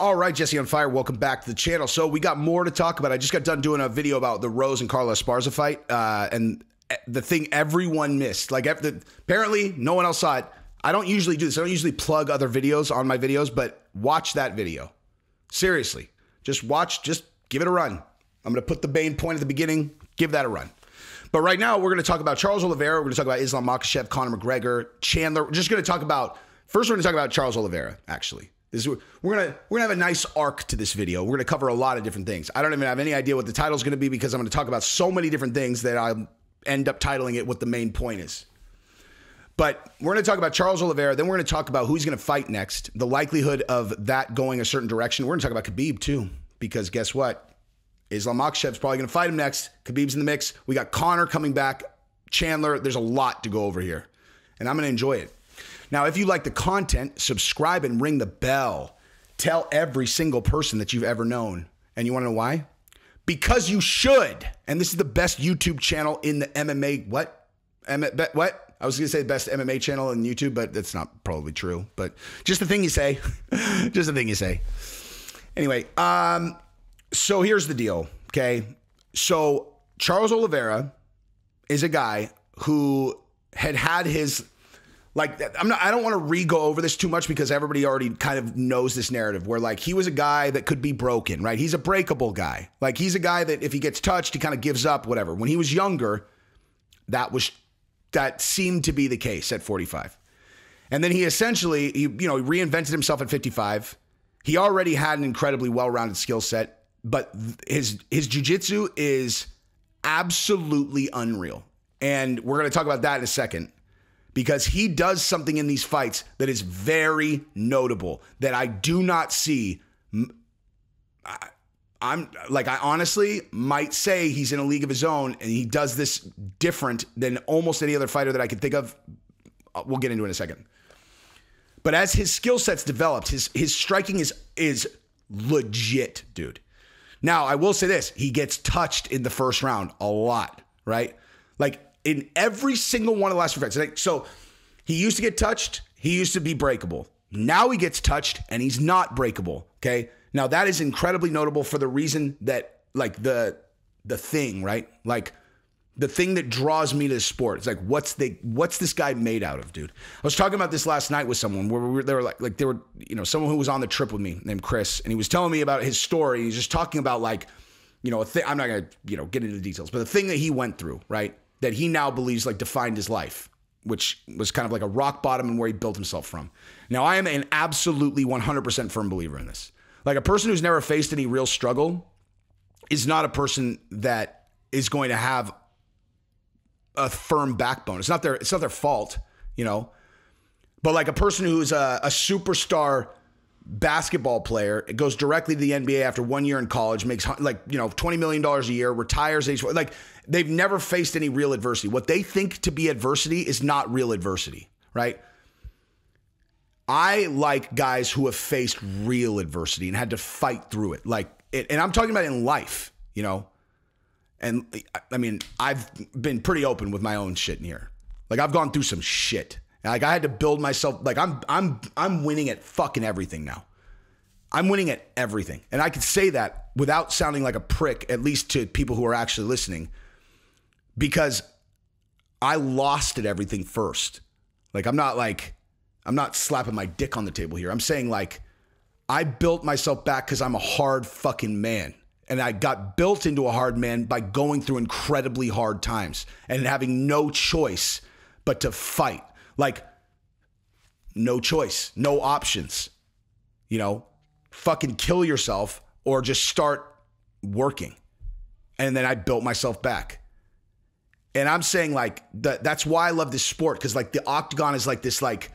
All right, Jesse on Fire, welcome back to the channel. So we got more to talk about. I just got done doing a video about the Rose and Carla Esparza fight, and the thing everyone missed. Like, apparently no one else saw it. I don't usually do this. I don't usually plug other videos on my videos, but watch that video. Seriously, just watch, just give it a run. I'm going to put the main point at the beginning, give that a run. But right now we're going to talk about Charles Oliveira. We're going to talk about Islam Makhachev, Conor McGregor, Chandler. We're just going to talk about, first we're going to talk about Charles Oliveira, actually. We're gonna have a nice arc to this video. We're gonna cover a lot of different things. I don't even have any idea what the title's gonna be because I'm gonna talk about so many different things that I'll end up titling it what the main point is. But we're gonna talk about Charles Oliveira, then we're gonna talk about who he's gonna fight next, the likelihood of that going a certain direction. We're gonna talk about Khabib too, because guess what? Islam Makhachev's probably gonna fight him next. Khabib's in the mix. We got Conor coming back, Chandler. There's a lot to go over here, and I'm gonna enjoy it. Now, if you like the content, subscribe and ring the bell. Tell every single person that you've ever known. And you want to know why? Because you should. And this is the best YouTube channel in the MMA. What? I was going to say the best MMA channel in YouTube, but that's not probably true. But just the thing you say. Just the thing you say. Anyway, so here's the deal, okay? So Charles Oliveira is a guy who had his... Like, I don't want to go over this too much because everybody already kind of knows this narrative where, like, he was a guy that could be broken, right? He's a breakable guy. Like, he's a guy that if he gets touched, he kind of gives up, whatever. When he was younger, that seemed to be the case at 45. And then he essentially, he reinvented himself at 55. He already had an incredibly well-rounded skill set, but his jiu-jitsu is absolutely unreal. And we're going to talk about that in a second. Because he does something in these fights that is very notable that I do not see. I honestly might say he's in a league of his own, and he does this different than almost any other fighter that I could think of. We'll get into it in a second. But as his skill sets developed, his striking is legit, dude. Now, I will say this. He gets touched in the first round a lot, right? Like, in every single one of the last few fights. So he used to get touched. He used to be breakable. Now he gets touched and he's not breakable. Okay. Now that is incredibly notable for the reason that, like, the thing, right? Like, the thing that draws me to the sport. It's like, what's this guy made out of, dude? I was talking about this last night with someone where they were someone who was on the trip with me named Chris, and he was telling me about his story. He's just talking about, like, I'm not going to, get into the details, but the thing that he went through, right? That he now believes, like, defined his life, which was kind of like a rock bottom and where he built himself from. Now, I am an absolutely 100% firm believer in this. Like, a person who's never faced any real struggle is not a person that is going to have a firm backbone. It's not their fault, But, like, a person who's a superstar basketball player, it goes directly to the NBA after 1 year in college, makes, like, $20 million a year, retires age, like, they've never faced any real adversity. What they think to be adversity is not real adversity, right? I like guys who have faced real adversity and had to fight through it. Like, and I'm talking about in life, and I mean, I've been pretty open with my own shit in here. Like, I've gone through some shit. Like, I had to build myself. Like, I'm winning at fucking everything now. I'm winning at everything. And I could say that without sounding like a prick, at least to people who are actually listening, because I lost at everything first. Like, I'm not slapping my dick on the table here. I'm saying, like, I built myself back because I'm a hard fucking man. And I got built into a hard man by going through incredibly hard times and having no choice but to fight. Like, no choice, no options, fucking kill yourself or just start working. And then I built myself back. And I'm saying, like, that's why I love this sport. Cause, like, the octagon is like this, like,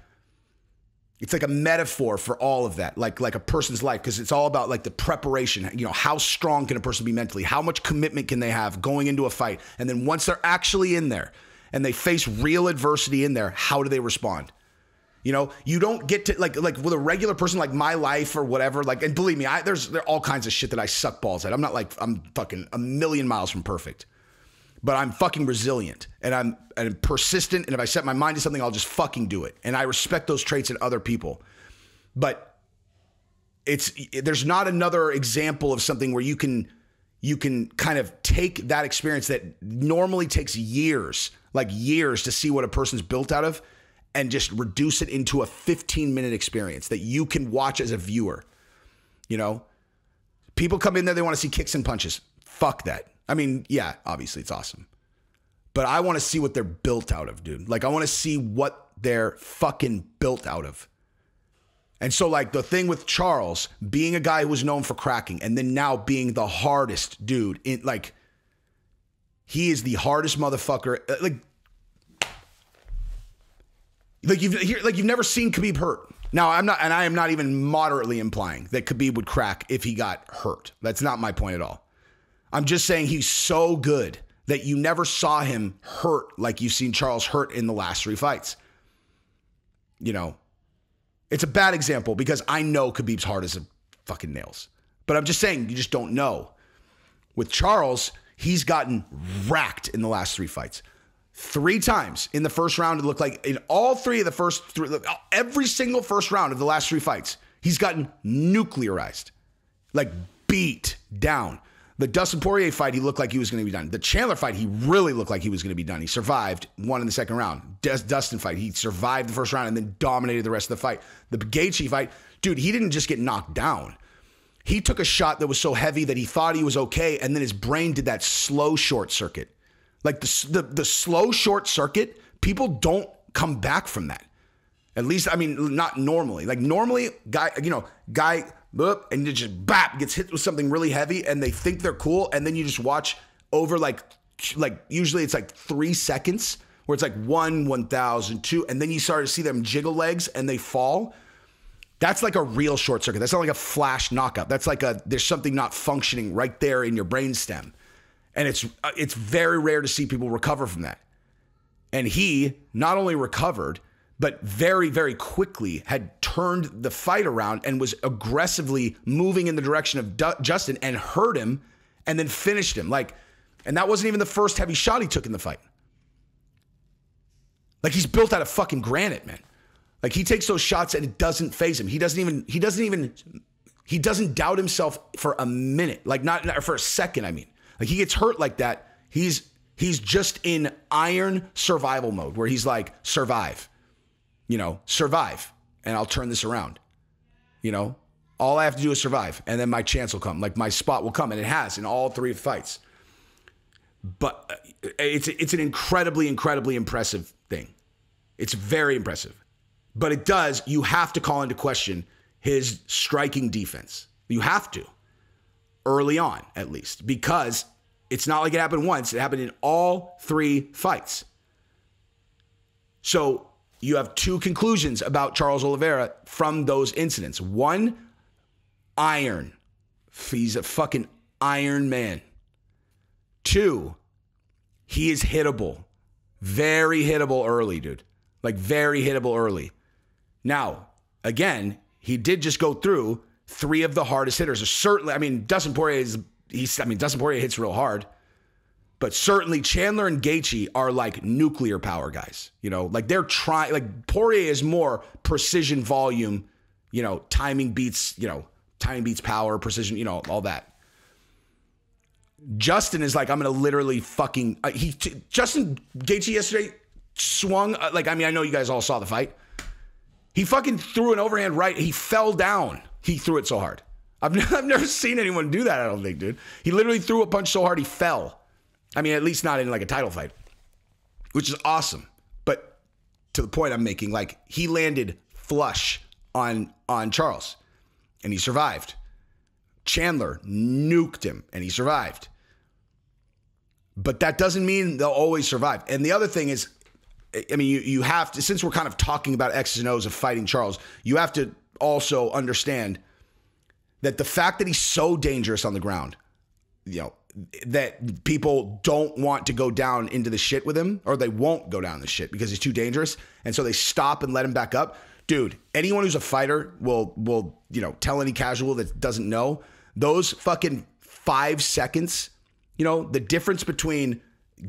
it's like a metaphor for all of that. Like a person's life. Cause it's all about, like, the preparation, how strong can a person be mentally? How much commitment can they have going into a fight? And then once they're actually in there, and they face real adversity in there, how do they respond? You don't get to, like with a regular person, like my life or whatever, like, and believe me, there are all kinds of shit that I suck balls at. I'm not like, I'm fucking a million miles from perfect, but I'm fucking resilient and I'm persistent. And if I set my mind to something, I'll just fucking do it. And I respect those traits in other people, but there's not another example of something where you can kind of take that experience that normally takes years, like years to see what a person's built out of, and just reduce it into a 15-minute experience that you can watch as a viewer. You know, people come in there, they want to see kicks and punches. Fuck that. I mean, yeah, obviously it's awesome, but I want to see what they're built out of, dude. Like, I want to see what they're fucking built out of. And so, like, the thing with Charles being a guy who was known for cracking and then now being the hardest dude, in, like, he is the hardest motherfucker. Like you've never seen Khabib hurt. Now, I'm not, and I am not even moderately implying that Khabib would crack if he got hurt. That's not my point at all. I'm just saying he's so good that you never saw him hurt like you've seen Charles hurt in the last 3 fights. You know, it's a bad example because I know Khabib's hard as a fucking nails, but I'm just saying you just don't know. With Charles, he's gotten racked in the last 3 fights. 3 times in the first round, it looked like in all 3 of the first 3, every single first round of the last 3 fights, he's gotten nuclearized, like beat down. The Dustin Poirier fight, he looked like he was going to be done. The Chandler fight, he really looked like he was going to be done. He survived one in the second round. Dustin fight, he survived the first round and then dominated the rest of the fight. The Gaethje fight, dude, he didn't just get knocked down. He took a shot that was so heavy that he thought he was okay, and then his brain did that slow short circuit. Like the slow short circuit, people don't come back from that. At least, I mean, not normally. Like normally, guy... and you just bap, gets hit with something really heavy and they think they're cool. And then you just watch over like usually it's like 3 seconds where it's like 1,002. And then you start to see them jiggle legs and they fall. That's like a real short circuit. That's not like a flash knockout. That's like there's something not functioning right there in your brainstem. And it's very rare to see people recover from that. And he not only recovered, but very, very quickly had turned the fight around and was aggressively moving in the direction of Justin and hurt him and then finished him. Like, and that wasn't even the first heavy shot he took in the fight. Like, he's built out of fucking granite, man. Like, he takes those shots and it doesn't faze him. He doesn't doubt himself for a minute. Like, not for a second, I mean. Like, he gets hurt like that. He's just in iron survival mode where he's like, survive. You know, survive, and I'll turn this around. You know, all I have to do is survive, and then my chance will come. Like, my spot will come, and it has in all 3 fights. But it's an incredibly, incredibly impressive thing. It's very impressive. But it does, you have to call into question his striking defense. You have to, early on, at least, because it's not like it happened once. It happened in all 3 fights. So... you have 2 conclusions about Charles Oliveira from those incidents. 1, iron. He's a fucking iron man. 2, he is hittable. Very hittable early, dude. Like, very hittable early. Now, again, he did just go through 3 of the hardest hitters. So certainly, I mean, Dustin Poirier hits real hard. But certainly Chandler and Gaethje are like nuclear power guys, you know, like they're trying, like Poirier is more precision volume, you know, timing beats power, precision, you know, all that. Justin is like, I'm going to literally fucking, Justin Gaethje yesterday swung, like, I mean, I know you guys all saw the fight. He fucking threw an overhand right. He fell down. He threw it so hard. I've never seen anyone do that, I don't think, dude. He literally threw a punch so hard he fell. I mean, at least not in like a title fight, which is awesome. But to the point I'm making, like he landed flush on Charles and he survived. Chandler nuked him and he survived. But that doesn't mean they'll always survive. And the other thing is, I mean, you have to, since we're kind of talking about X's and O's of fighting Charles, you have to also understand that the fact that he's so dangerous on the ground, you know, that people don't want to go down into the shit with him, or they won't go down the shit because he's too dangerous. And so they stop and let him back up. Dude, anyone who's a fighter will, you know, tell any casual that doesn't know those fucking 5 seconds, you know, the difference between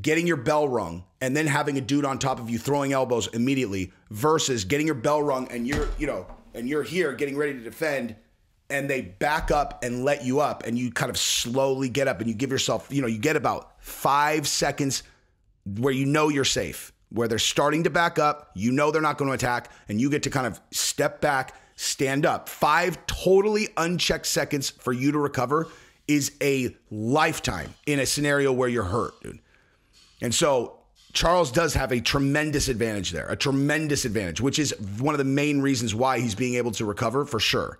getting your bell rung and then having a dude on top of you throwing elbows immediately versus getting your bell rung and you're, you know, and you're here getting ready to defend and they back up and let you up, and you kind of slowly get up and you give yourself, you know, you get about 5 seconds where you know you're safe, where they're starting to back up, you know they're not going to attack, and you get to kind of step back, stand up. 5 totally unchecked seconds for you to recover is a lifetime in a scenario where you're hurt, dude. And so Charles does have a tremendous advantage there, a tremendous advantage, which is one of the main reasons why he's being able to recover for sure.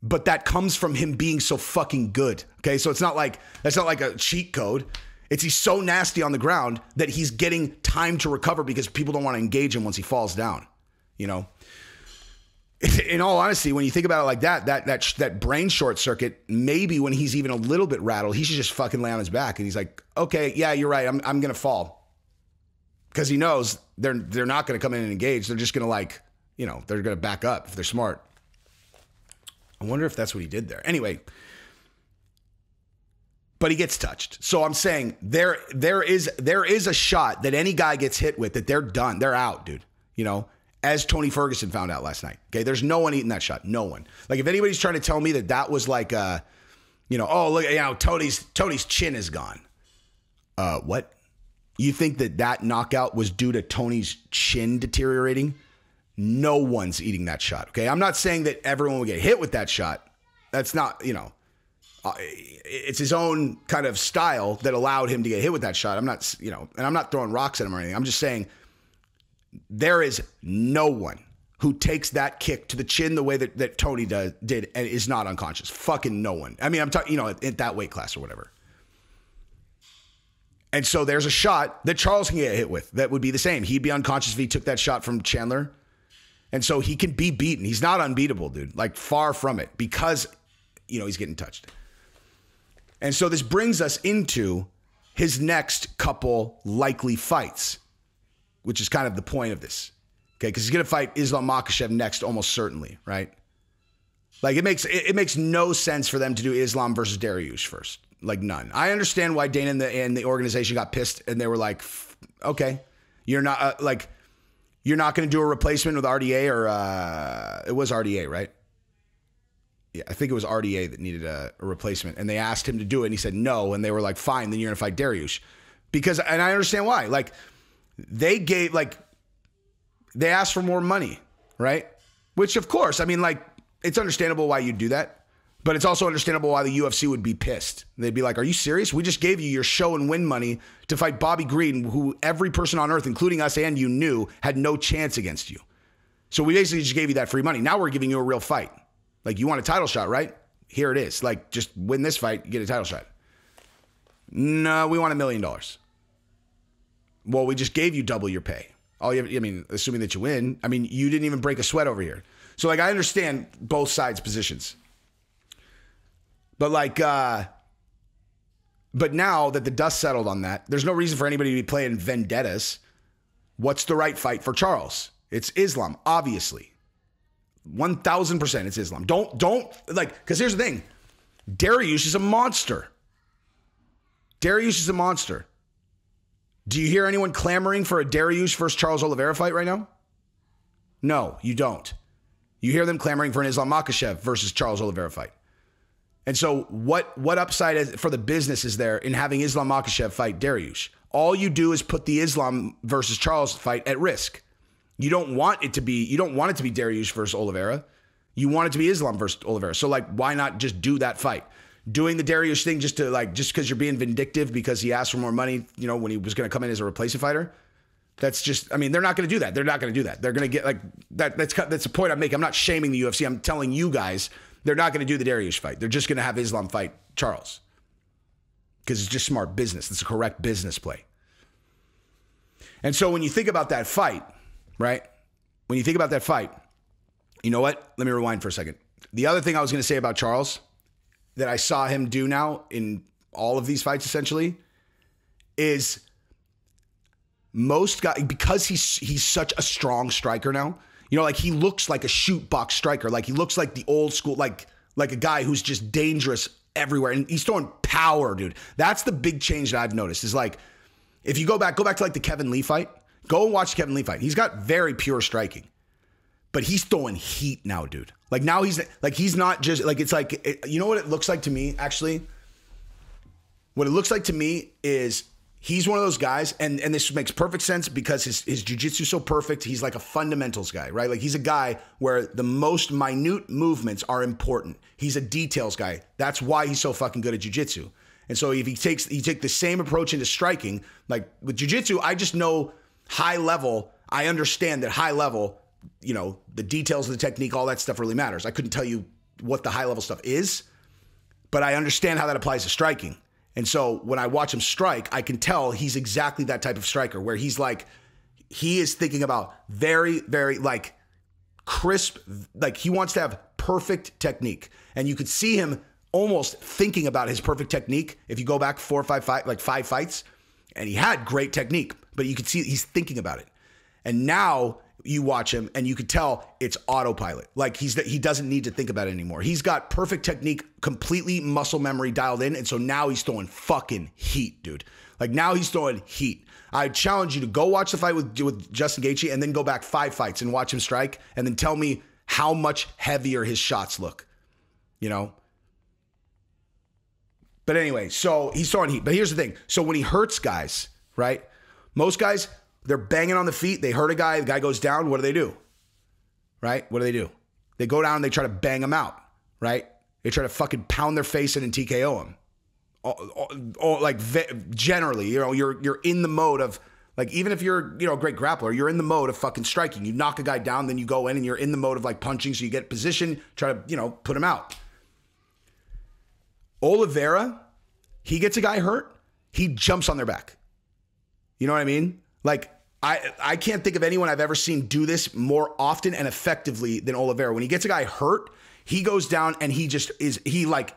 But that comes from him being so fucking good. Okay, so it's not like, that's not like a cheat code. It's he's so nasty on the ground that he's getting time to recover because people don't want to engage him once he falls down, you know? In all honesty, when you think about it like that, that brain short circuit, maybe when he's even a little bit rattled, he should just fucking lay on his back. And he's like, okay, yeah, you're right. I'm going to fall. Because he knows they're not going to come in and engage. They're just going to, like, you know, they're going to back up if they're smart. I wonder if that's what he did there. Anyway, but he gets touched. So I'm saying there is a shot that any guy gets hit with that they're done. They're out, dude. You know, as Tony Ferguson found out last night. Okay, there's no one eating that shot. No one. Like, if anybody's trying to tell me that that was like, you know, oh, look, you know, Tony's chin is gone. What? You think that that knockout was due to Tony's chin deteriorating? No one's eating that shot. Okay, I'm not saying that everyone will get hit with that shot. That's not, you know, it's his own kind of style that allowed him to get hit with that shot. I'm not, you know, and I'm not throwing rocks at him or anything. I'm just saying, there is no one who takes that kick to the chin the way that Tony did and is not unconscious. Fucking no one. I mean, I'm talking, you know, at that weight class or whatever. And so there's a shot that Charles can get hit with that would be the same. He'd be unconscious if he took that shot from Chandler. And so he can be beaten. He's not unbeatable, dude. Like, far from it, because, you know, he's getting touched. And so this brings us into his next couple likely fights, which is kind of the point of this, okay? Because he's going to fight Islam Makhachev next, almost certainly, right? Like, it makes no sense for them to do Islam versus Dariush first, like, none. I understand why Dana and the organization got pissed, and they were like, okay, you're not like, you're not going to do a replacement with RDA, or it was RDA, right? Yeah, I think it was RDA that needed a replacement, and they asked him to do it, and he said no, and they were like, fine, then you're going to fight Dariush, because, and I understand why, like. They gave, like, they asked for more money, right? Which, of course, I mean, like, it's understandable why you'd do that. But it's also understandable why the UFC would be pissed. They'd be like, are you serious? We just gave you your show and win money to fight Bobby Green, who every person on earth, including us and you, knew had no chance against you. So we basically just gave you that free money. Now we're giving you a real fight. Like, you want a title shot, right? Here it is. Like, just win this fight, you get a title shot. No, we want $1 million. Well, we just gave you double your pay. All you have, I mean, assuming that you win, I mean, you didn't even break a sweat over here. So, like, I understand both sides' positions. But, like, but now that the dust settled on that, there's no reason for anybody to be playing vendettas. What's the right fight for Charles? It's Islam, obviously. 1000% it's Islam. Don't, like, because here's the thing. Dariush is a monster. Dariush is a monster. Do you hear anyone clamoring for a Dariush versus Charles Oliveira fight right now? No, you don't. You hear them clamoring for an Islam Makhachev versus Charles Oliveira fight. And so what upside for the business is there in having Islam Makhachev fight Dariush? All you do is put the Islam versus Charles fight at risk. You don't want it to be Dariush versus Oliveira. You want it to be Islam versus Oliveira. So, like, why not just do that fight? Doing the Dariush thing just to, like, just because you're being vindictive because he asked for more money, you know, when he was going to come in as a replacement fighter. That's just, I mean, they're not going to do that. They're not going to do that. They're going to get, like, that's the point I'm making. I'm not shaming the UFC. I'm telling you guys, they're not going to do the Dariush fight. They're just going to have Islam fight Charles. Because it's just smart business. It's a correct business play. And so when you think about that fight, right? When you think about that fight, you know what? Let me rewind for a second. The other thing I was going to say about Charles that I saw him do now in all of these fights, essentially, is most guys, because he's such a strong striker now, you know, like, he looks like a shoot box striker. Like, he looks like the old school, like a guy who's just dangerous everywhere. And he's throwing power, dude. That's the big change that I've noticed is, like, if you go back to, like, the Kevin Lee fight, go and watch the Kevin Lee fight. He's got very pure striking. But he's throwing heat now, dude. Like now he's like, he's not just like, it's like, you know what it looks like to me, actually? What it looks like to me is he's one of those guys, and this makes perfect sense because his jiu-jitsu is so perfect. He's like a fundamentals guy, right? Like he's a guy where the most minute movements are important. He's a details guy. That's why he's so fucking good at jiu-jitsu. And so if he takes the same approach into striking, like with jiu-jitsu, I just know high level. I understand that high level, you know, the details of the technique, all that stuff really matters. I couldn't tell you what the high level stuff is, but I understand how that applies to striking. And so when I watch him strike, I can tell he's exactly that type of striker where he's like, he is thinking about very, very like crisp, like he wants to have perfect technique. And you could see him almost thinking about his perfect technique. If you go back five fights, and he had great technique, but you could see he's thinking about it. And now you watch him and you could tell it's autopilot. Like he doesn't need to think about it anymore. He's got perfect technique, completely muscle memory dialed in. And so now he's throwing fucking heat, dude. Like now he's throwing heat. I challenge you to go watch the fight with Justin Gaethje and then go back 5 fights and watch him strike. And then tell me how much heavier his shots look, you know? But anyway, so he's throwing heat. But here's the thing. So when he hurts guys, right? Most guys, they're banging on the feet. They hurt a guy. The guy goes down. What do? Right? What do? They go down and they try to bang him out. Right? They try to fucking pound their face in and TKO him. Like generally, you know, you're in the mode of like, even if you're, you know, a great grappler, you're in the mode of fucking striking. You knock a guy down, then you go in and you're in the mode of like punching. So you get position, try to, you know, put him out. Oliveira, he gets a guy hurt. He jumps on their back. You know what I mean? Like I can't think of anyone I've ever seen do this more often and effectively than Oliveira. When he gets a guy hurt, he goes down and he just is, he like,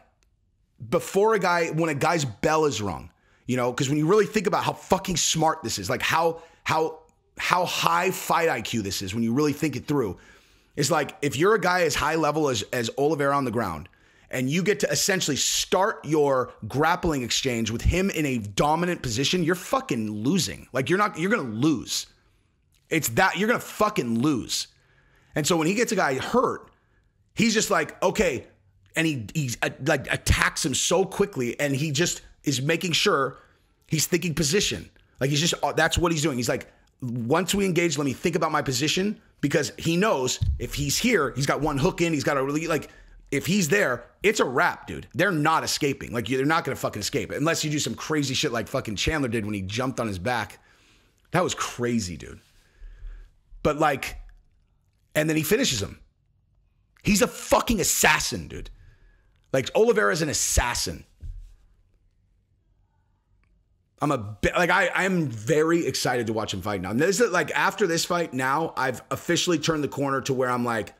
before a guy, when a guy's bell is rung, you know, because when you really think about how fucking smart this is, like how high fight IQ this is when you really think it through, it's like if you're a guy as high level as Oliveira on the ground and you get to essentially start your grappling exchange with him in a dominant position, you're fucking losing. Like you're going to lose. It's that you're going to fucking lose. And so when he gets a guy hurt, he's just like, okay. And he like attacks him so quickly. And he just is making sure he's thinking position. Like he's just, that's what he's doing. He's like, once we engage, let me think about my position, because he knows if he's here, he's got one hook in, he's got a really like, if he's there, it's a wrap, dude. They're not escaping. Like, they're not going to fucking escape. Unless you do some crazy shit like fucking Chandler did when he jumped on his back. That was crazy, dude. But like, and then he finishes him. He's a fucking assassin, dude. Like, Oliveira's an assassin. I am very excited to watch him fight now. And this is like, after this fight now, I've officially turned the corner to where I'm like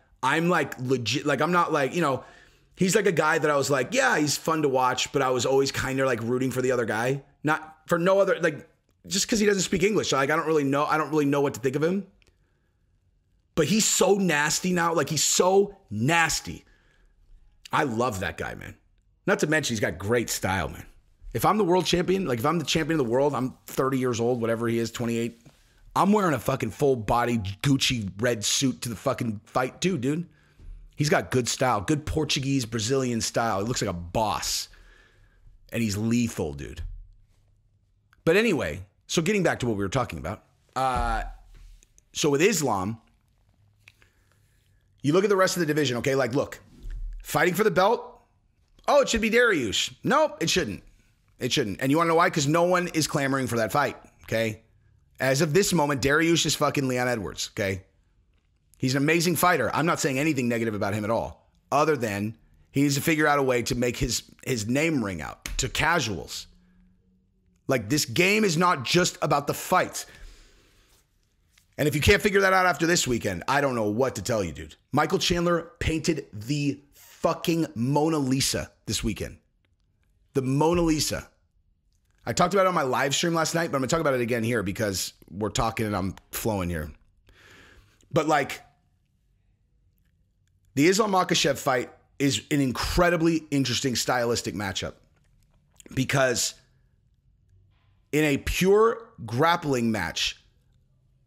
legit, like I'm not like, you know, he's like a guy that I was like, yeah, he's fun to watch, but I was always kind of like rooting for the other guy, not for no other, like just because he doesn't speak English. So like, I don't really know what to think of him, but he's so nasty now. Like he's so nasty. I love that guy, man. Not to mention he's got great style, man. If I'm the world champion, like if I'm the champion of the world, I'm 30 years old, whatever he is, 28. I'm wearing a fucking full body Gucci red suit to the fucking fight too, dude. He's got good style, good Portuguese, Brazilian style. He looks like a boss and he's lethal, dude. But anyway, so getting back to what we were talking about. So with Islam, you look at the rest of the division. Okay. Like, look, fighting for the belt. Oh, it should be Dariush. No, it shouldn't. It shouldn't. And you want to know why? Because no one is clamoring for that fight. Okay. As of this moment, Dariush is fucking Leon Edwards, okay? He's an amazing fighter. I'm not saying anything negative about him at all, other than he needs to figure out a way to make his name ring out to casuals. Like, this game is not just about the fights. And if you can't figure that out after this weekend, I don't know what to tell you, dude. Michael Chandler painted the fucking Mona Lisa this weekend. The Mona Lisa. I talked about it on my live stream last night, but I'm gonna talk about it again here because we're talking and I'm flowing here. But like, the Islam Makhachev fight is an incredibly interesting stylistic matchup because in a pure grappling match,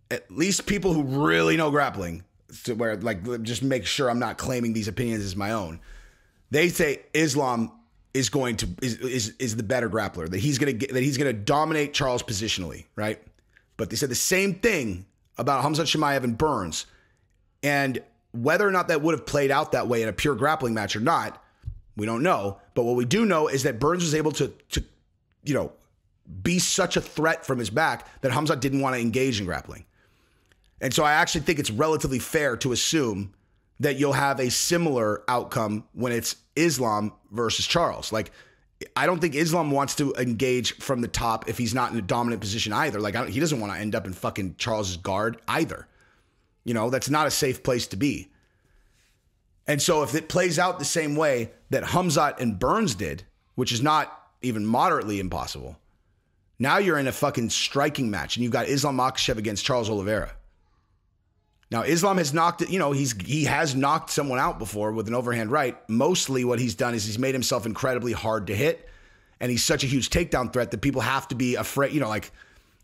at least people who really know grappling to where, like, just make sure I'm not claiming these opinions as my own. They say Islam is going to is the better grappler, that he's going to get, that he's going to dominate Charles positionally, right? But they said the same thing about Khamzat Chimaev and Burns, and whether or not that would have played out that way in a pure grappling match or not, we don't know. But what we do know is that Burns was able to you know, be such a threat from his back that Khamzat didn't want to engage in grappling. And so I actually think it's relatively fair to assume that you'll have a similar outcome when it's Islam versus Charles. Like, I don't think Islam wants to engage from the top if he's not in a dominant position either. Like, he doesn't want to end up in fucking Charles's guard either. You know, that's not a safe place to be. And so if it plays out the same way that Khamzat and Burns did, which is not even moderately impossible, now you're in a fucking striking match and you've got Islam Makhachev against Charles Oliveira. Now, Islam has knocked, you know, he has knocked someone out before with an overhand right. Mostly what he's done is he's made himself incredibly hard to hit, and he's such a huge takedown threat that people have to be afraid, you know, like,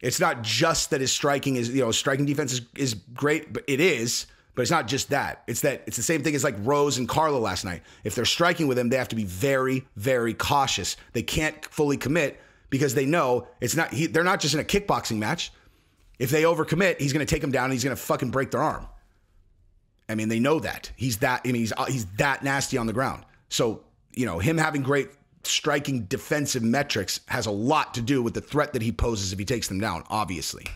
it's not just that his striking is, you know, striking defense is great, but it is, but it's not just that. It's that it's the same thing as like Rose and Carla last night. If they're striking with him, they have to be very, very cautious. They can't fully commit because they know it's not, they're not just in a kickboxing match. If they overcommit, he's going to take them down and he's going to fucking break their arm. I mean, they know that. He's that nasty on the ground. So, you know, him having great striking defensive metrics has a lot to do with the threat that he poses if he takes them down, obviously.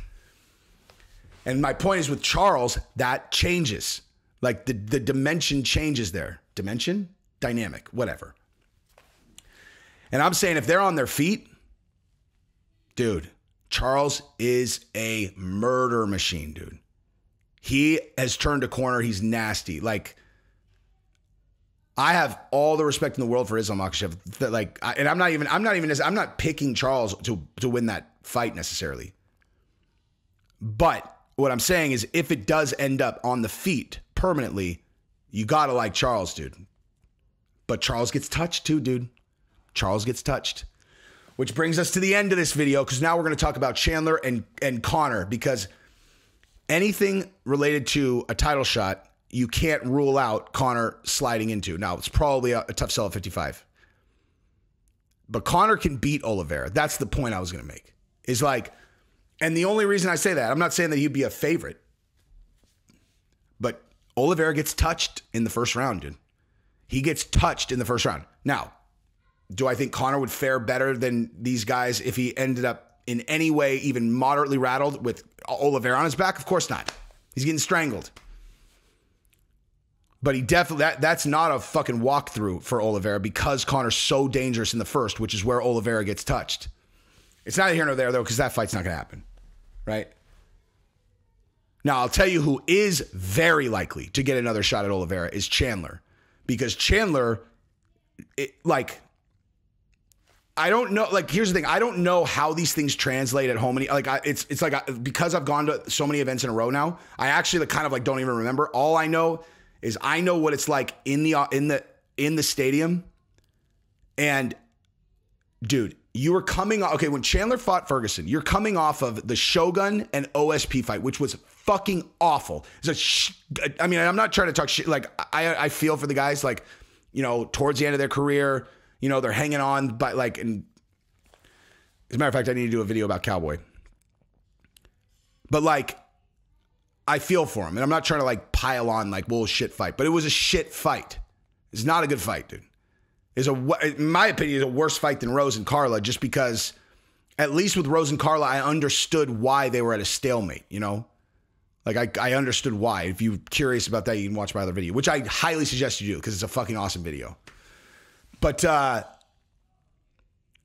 And my point is with Charles, that changes. Like, the dimension changes there. Dimension? Dynamic, whatever. And I'm saying if they're on their feet, dude, Charles is a murder machine, dude. He has turned a corner. He's nasty. Like, I have all the respect in the world for Islam Makhachev. Like, and I'm not picking Charles to win that fight necessarily. But what I'm saying is, if it does end up on the feet permanently, you gotta like Charles, dude. But Charles gets touched too, dude. Charles gets touched. Which brings us to the end of this video, because now we're going to talk about Chandler and Conor, because anything related to a title shot, you can't rule out Conor sliding into. Now, it's probably a tough sell at 55. But Conor can beat Oliveira. That's the point I was going to make. Is like, and the only reason I say that, I'm not saying that he'd be a favorite, but Oliveira gets touched in the first round, dude. He gets touched in the first round. Now, do I think Conor would fare better than these guys if he ended up in any way even moderately rattled with Oliveira on his back? Of course not. He's getting strangled. But he definitely, that's not a fucking walkthrough for Oliveira, because Conor's so dangerous in the first, which is where Oliveira gets touched. It's neither here nor there, though, because that fight's not going to happen, right? Now, I'll tell you who is very likely to get another shot at Oliveira is Chandler, because Chandler, I don't know. Like, here's the thing. I don't know how these things translate at home. Like, because I've gone to so many events in a row now, I actually kind of like don't even remember. All I know is I know what it's like in the stadium. And dude, you were coming off. Okay, when Chandler fought Ferguson, you're coming off of the Shogun and OSP fight, which was fucking awful. I mean, I'm not trying to talk shit. Like, I feel for the guys, like, you know, towards the end of their career. You know, they're hanging on, but like, and as a matter of fact, I need to do a video about Cowboy. But like, I feel for him, and I'm not trying to like pile on like, well, shit fight, but it was a shit fight. It's not a good fight, dude. It's in my opinion, it's a worse fight than Rose and Carla, just because at least with Rose and Carla, I understood why they were at a stalemate, you know? Like, I understood why. If you're curious about that, you can watch my other video, which I highly suggest you do, because it's a fucking awesome video. But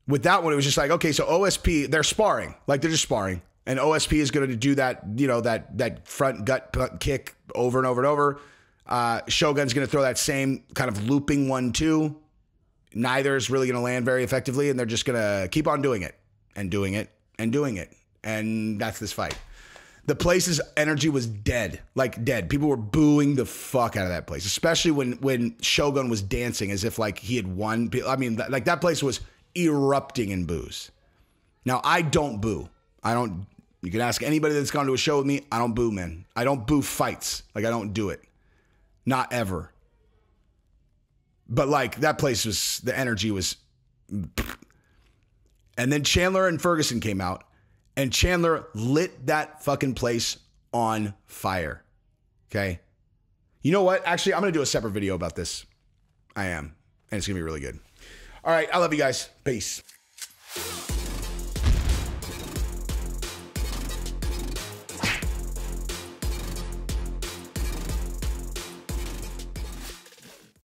with that one, it was just like, okay, so OSP, they're sparring. Like, they're just sparring. And OSP is going to do that, you know, that front gut kick over and over and over. Shogun's going to throw that same kind of looping 1-2. Neither is really going to land very effectively, and they're just going to keep on doing it and doing it and doing it. And that's this fight. The place's energy was dead, like dead. People were booing the fuck out of that place, especially when Shogun was dancing as if like he had won. I mean, like that place was erupting in boos. Now, I don't boo. I don't You can ask anybody that's gone to a show with me. I don't boo, man. I don't boo fights. Like, I don't do it. Not ever. But, like, that place was, the energy was... And then Chandler and Ferguson came out, and Chandler lit that fucking place on fire. Okay? You know what? Actually, I'm going to do a separate video about this. I am. And it's going to be really good. All right. I love you guys. Peace.